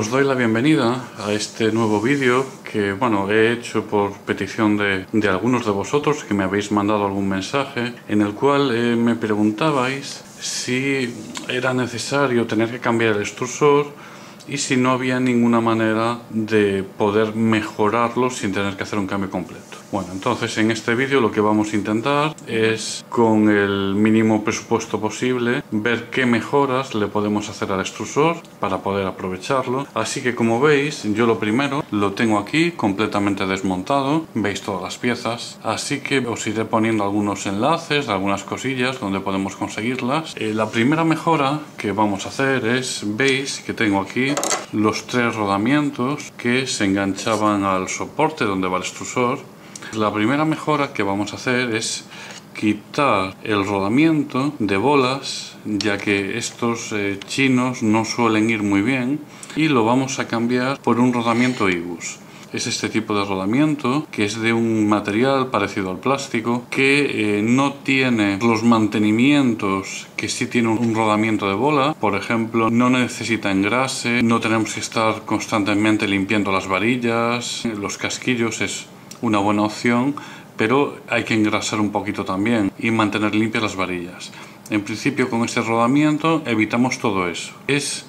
Os doy la bienvenida a este nuevo vídeo que, bueno, he hecho por petición de algunos de vosotros que me habéis mandado algún mensaje en el cual me preguntabais si era necesario tener que cambiar el extrusor y si no había ninguna manera de poder mejorarlo sin tener que hacer un cambio completo. Bueno, entonces en este vídeo lo que vamos a intentar es, con el mínimo presupuesto posible, ver qué mejoras le podemos hacer al extrusor para poder aprovecharlo. Así que, como veis, yo lo primero lo tengo aquí completamente desmontado, veis todas las piezas, así que os iré poniendo algunos enlaces de algunas cosillas donde podemos conseguirlas. La primera mejora que vamos a hacer es, veis que tengo aquí los tres rodamientos que se enganchaban al soporte donde va el extrusor. La primera mejora que vamos a hacer es quitar el rodamiento de bolas, ya que estos chinos no suelen ir muy bien, y lo vamos a cambiar por un rodamiento IGUS. Es este tipo de rodamiento que es de un material parecido al plástico, que no tiene los mantenimientos que sí tiene un rodamiento de bola. Por ejemplo, no necesita engrase, no tenemos que estar constantemente limpiando las varillas, los casquillos. Es una buena opción, pero hay que engrasar un poquito también y mantener limpias las varillas. En principio, con este rodamiento evitamos todo eso. Es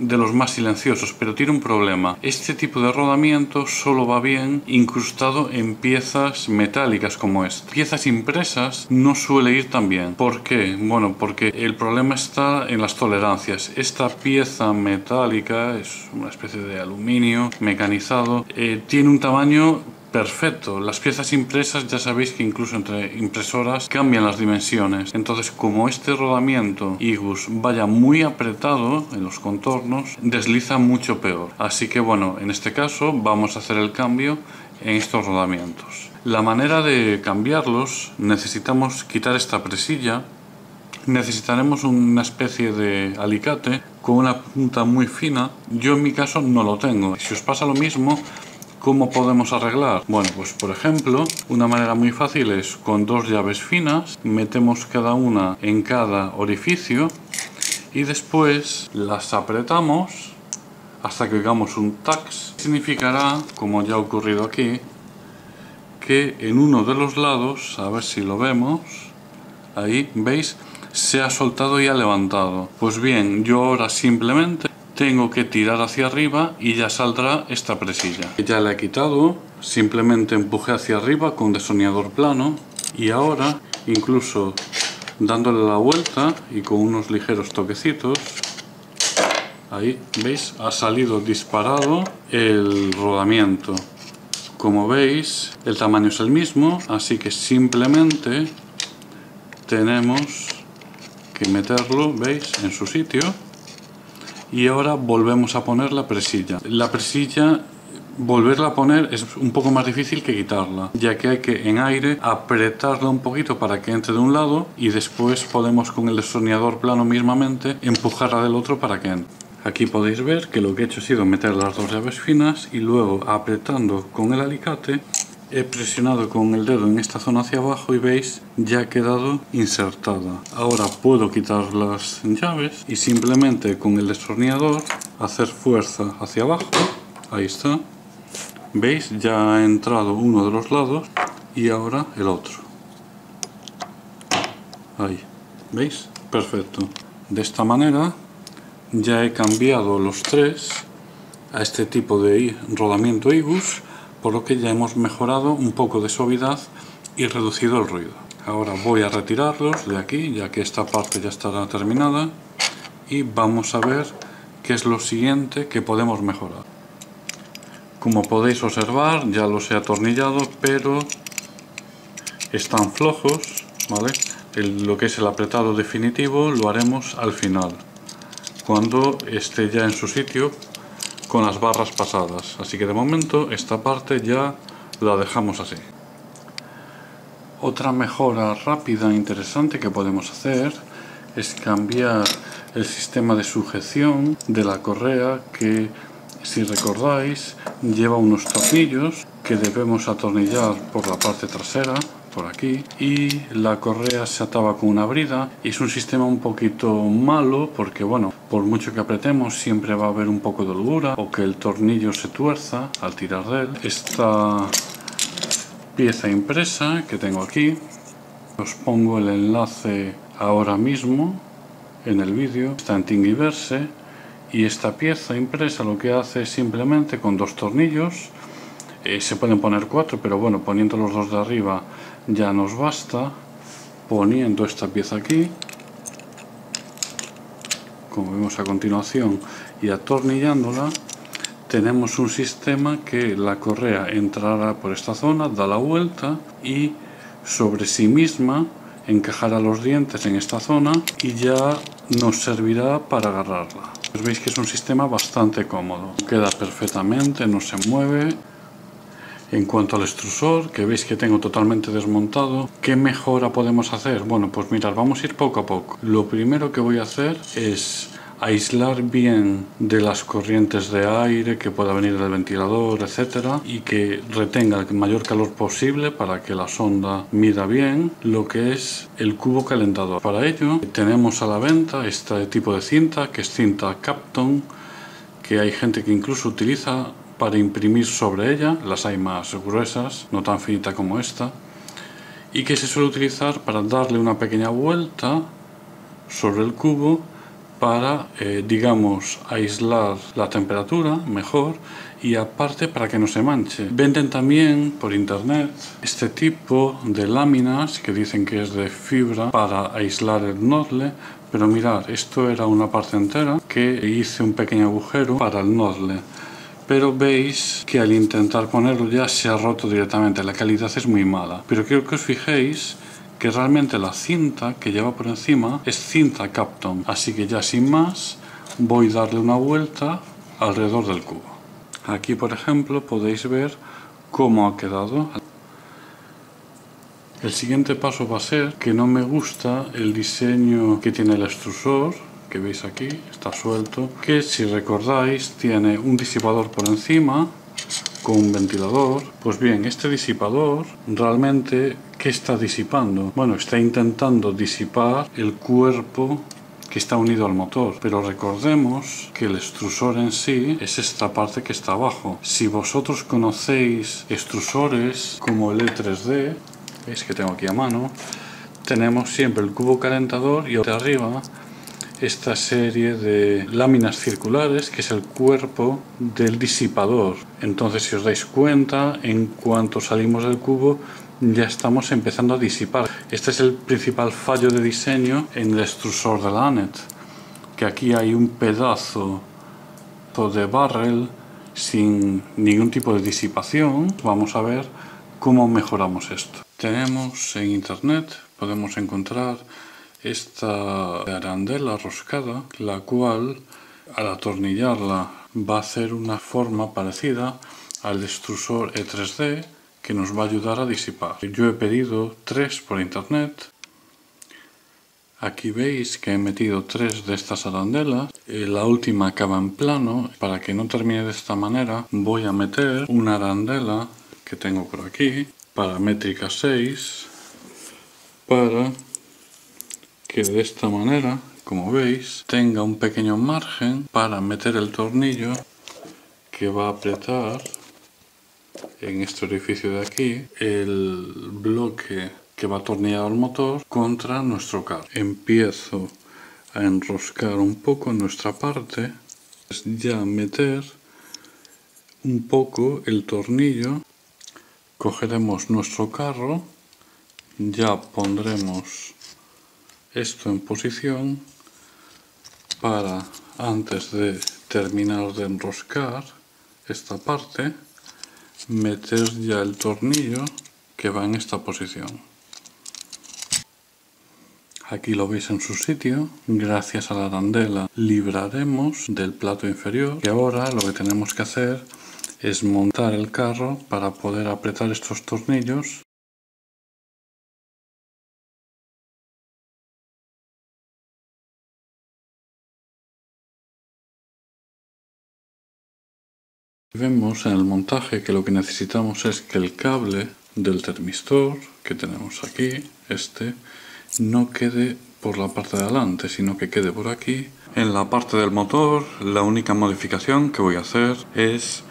de los más silenciosos, pero tiene un problema. Este tipo de rodamiento solo va bien incrustado en piezas metálicas como esta. Piezas impresas no suele ir tan bien. ¿Por qué? Bueno, porque el problema está en las tolerancias. Esta pieza metálica es una especie de aluminio mecanizado, tiene un tamaño perfecto. Las piezas impresas, ya sabéis que incluso entre impresoras cambian las dimensiones. Entonces, como este rodamiento IGUS vaya muy apretado en los contornos, desliza mucho peor. Así que, bueno, en este caso vamos a hacer el cambio en estos rodamientos. La manera de cambiarlos, necesitamos quitar esta presilla. Necesitaremos una especie de alicate con una punta muy fina. Yo en mi caso no lo tengo. Si os pasa lo mismo, ¿cómo podemos arreglar? Bueno, pues por ejemplo, una manera muy fácil es con dos llaves finas, metemos cada una en cada orificio y después las apretamos hasta que oigamos un tac. Significará, como ya ha ocurrido aquí, que en uno de los lados, a ver si lo vemos, ahí, ¿veis?, se ha soltado y ha levantado. Pues bien, yo ahora simplemente tengo que tirar hacia arriba y ya saldrá esta presilla. Ya la he quitado, simplemente empujé hacia arriba con destornillador plano y ahora, incluso dándole la vuelta y con unos ligeros toquecitos, ahí, ¿veis?, ha salido disparado el rodamiento. Como veis, el tamaño es el mismo, así que simplemente tenemos que meterlo, ¿veis?, en su sitio. Y ahora volvemos a poner la presilla. La presilla, volverla a poner es un poco más difícil que quitarla, ya que hay que, en aire, apretarla un poquito para que entre de un lado y después podemos, con el destornillador plano mismamente, empujarla del otro para que entre. Aquí podéis ver que lo que he hecho ha sido meter las dos llaves finas y luego, apretando con el alicate, he presionado con el dedo en esta zona hacia abajo y veis, ya ha quedado insertada. Ahora puedo quitar las llaves y simplemente con el destornillador hacer fuerza hacia abajo. Ahí está. ¿Veis? Ya ha entrado uno de los lados y ahora el otro. Ahí. ¿Veis? Perfecto. De esta manera ya he cambiado los tres a este tipo de rodamiento IGUS, por lo que ya hemos mejorado un poco de suavidad y reducido el ruido. Ahora voy a retirarlos de aquí, ya que esta parte ya estará terminada, y vamos a ver qué es lo siguiente que podemos mejorar. Como podéis observar, ya los he atornillado, pero están flojos, ¿vale? Lo que es el apretado definitivo lo haremos al final, cuando esté ya en su sitio, con las barras pasadas. Así que de momento esta parte ya la dejamos así. Otra mejora rápida e interesante que podemos hacer es cambiar el sistema de sujeción de la correa, que si recordáis, lleva unos tornillos que debemos atornillar por la parte trasera, por aquí, y la correa se ataba con una brida. Y es un sistema un poquito malo porque, bueno, por mucho que apretemos siempre va a haber un poco de holgura o que el tornillo se tuerza al tirar de él. Esta pieza impresa que tengo aquí, os pongo el enlace ahora mismo en el vídeo, está en Thingiverse, y esta pieza impresa lo que hace es simplemente con dos tornillos, se pueden poner cuatro, pero bueno, poniendo los dos de arriba ya nos basta, poniendo esta pieza aquí, como vemos a continuación, y atornillándola, tenemos un sistema que la correa entrará por esta zona, da la vuelta y sobre sí misma encajará los dientes en esta zona y ya nos servirá para agarrarla. Pues veis que es un sistema bastante cómodo, queda perfectamente, no se mueve. En cuanto al extrusor, que veis que tengo totalmente desmontado, ¿qué mejora podemos hacer? Bueno, pues mirad, vamos a ir poco a poco. Lo primero que voy a hacer es aislar bien de las corrientes de aire que pueda venir del ventilador, etcétera, y que retenga el mayor calor posible para que la sonda mida bien lo que es el cubo calentador. Para ello tenemos a la venta este tipo de cinta, que es cinta Kapton, que hay gente que incluso utiliza para imprimir sobre ella, las hay más gruesas, no tan finita como esta, y que se suele utilizar para darle una pequeña vuelta sobre el cubo para, digamos, aislar la temperatura mejor y aparte para que no se manche. Venden también por internet este tipo de láminas que dicen que es de fibra para aislar el nozzle, pero mirad, esto era una parte entera que hice un pequeño agujero para el nozzle, pero veis que al intentar ponerlo ya se ha roto directamente, la calidad es muy mala, pero quiero que os fijéis que realmente la cinta que lleva por encima es cinta Kapton, así que ya sin más voy a darle una vuelta alrededor del cubo. Aquí por ejemplo podéis ver cómo ha quedado. El siguiente paso va a ser que no me gusta el diseño que tiene el extrusor, que veis aquí, está suelto, que si recordáis tiene un disipador por encima con un ventilador. Pues bien, este disipador realmente, ¿qué está disipando? Bueno, está intentando disipar el cuerpo que está unido al motor, pero recordemos que el extrusor en sí es esta parte que está abajo. Si vosotros conocéis extrusores como el E3D, veis que tengo aquí a mano, tenemos siempre el cubo calentador y de arriba esta serie de láminas circulares que es el cuerpo del disipador. Entonces, si os dais cuenta, en cuanto salimos del cubo ya estamos empezando a disipar. Este es el principal fallo de diseño en el extrusor de la ANET, que aquí hay un pedazo de barrel sin ningún tipo de disipación. Vamos a ver cómo mejoramos esto. Tenemos en internet, podemos encontrar esta arandela roscada, la cual al atornillarla va a hacer una forma parecida al extrusor E3D que nos va a ayudar a disipar. Yo he pedido 3 por internet. Aquí veis que he metido 3 de estas arandelas. La última acaba en plano. Para que no termine de esta manera voy a meter una arandela que tengo por aquí para métrica 6 para que de esta manera, como veis, tenga un pequeño margen para meter el tornillo que va a apretar en este orificio de aquí el bloque que va atornillado al motor contra nuestro carro. Empiezo a enroscar un poco nuestra parte, ya meter un poco el tornillo, cogeremos nuestro carro, ya pondremos esto en posición para, antes de terminar de enroscar esta parte, meter ya el tornillo que va en esta posición. Aquí lo veis en su sitio. Gracias a la arandela libraremos del plato inferior y ahora lo que tenemos que hacer es montar el carro para poder apretar estos tornillos. Vemos en el montaje que lo que necesitamos es que el cable del termistor que tenemos aquí, no quede por la parte de adelante, sino que quede por aquí. En la parte del motor, la única modificación que voy a hacer es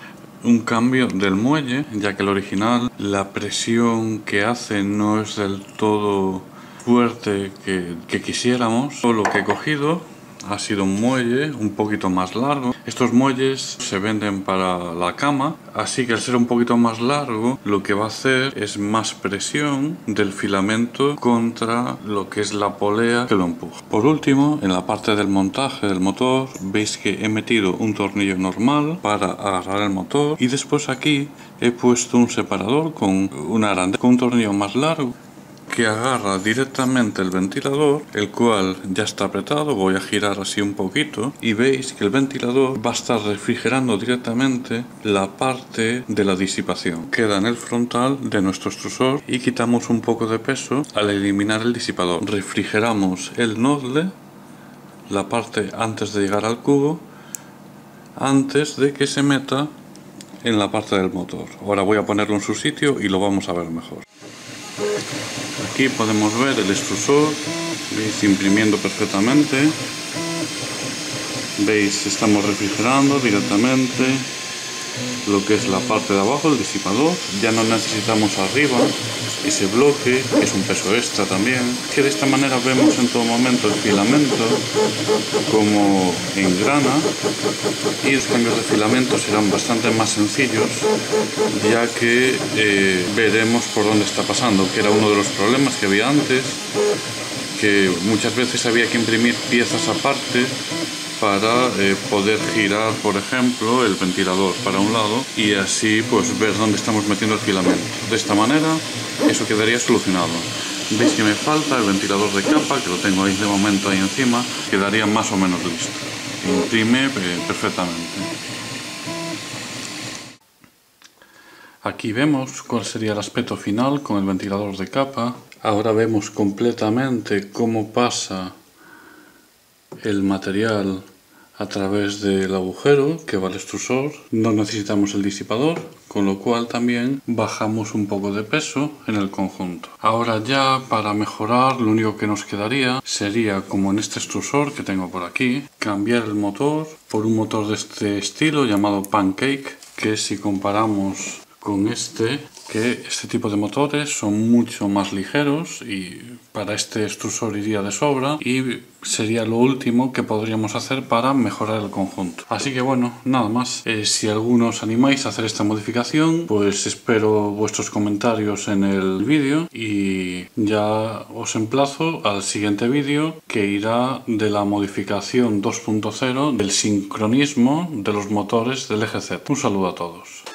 un cambio del muelle, ya que el original, la presión que hace no es del todo fuerte que quisiéramos. Todo lo que he cogido ha sido un muelle un poquito más largo. Estos muelles se venden para la cama, así que al ser un poquito más largo, lo que va a hacer es más presión del filamento contra lo que es la polea que lo empuja. Por último, en la parte del montaje del motor, veis que he metido un tornillo normal para agarrar el motor y después aquí he puesto un separador con una arandela, con un tornillo más largo que agarra directamente el ventilador, el cual ya está apretado. Voy a girar así un poquito y veis que el ventilador va a estar refrigerando directamente la parte de la disipación. Queda en el frontal de nuestro extrusor y quitamos un poco de peso al eliminar el disipador. Refrigeramos el nozzle, la parte antes de llegar al cubo, antes de que se meta en la parte del motor. Ahora voy a ponerlo en su sitio y lo vamos a ver mejor. Aquí podemos ver el extrusor, veis, imprimiendo perfectamente. Veis, estamos refrigerando directamente lo que es la parte de abajo, el disipador. Ya no necesitamos arriba ese bloque, que es un peso extra también. Que de esta manera vemos en todo momento el filamento como engrana, y los cambios de filamento serán bastante más sencillos, ya que veremos por dónde está pasando, que era uno de los problemas que había antes, que muchas veces había que imprimir piezas aparte para poder girar, por ejemplo, el ventilador para un lado y así pues ver dónde estamos metiendo el filamento. De esta manera eso quedaría solucionado. Veis que me falta el ventilador de capa, que lo tengo ahí de momento ahí encima. Quedaría más o menos listo. Imprime perfectamente. Aquí vemos cuál sería el aspecto final con el ventilador de capa. Ahora vemos completamente cómo pasa el material a través del agujero que va al extrusor. No necesitamos el disipador, con lo cual también bajamos un poco de peso en el conjunto. Ahora ya, para mejorar, lo único que nos quedaría sería, como en este extrusor que tengo por aquí, cambiar el motor por un motor de este estilo llamado Pancake, que si comparamos con este tipo de motores son mucho más ligeros y para este extrusor iría de sobra, y sería lo último que podríamos hacer para mejorar el conjunto. Así que bueno, nada más. Si alguno os animáis a hacer esta modificación, pues espero vuestros comentarios en el vídeo y ya os emplazo al siguiente vídeo, que irá de la modificación 2.0 del sincronismo de los motores del EGZ. Un saludo a todos.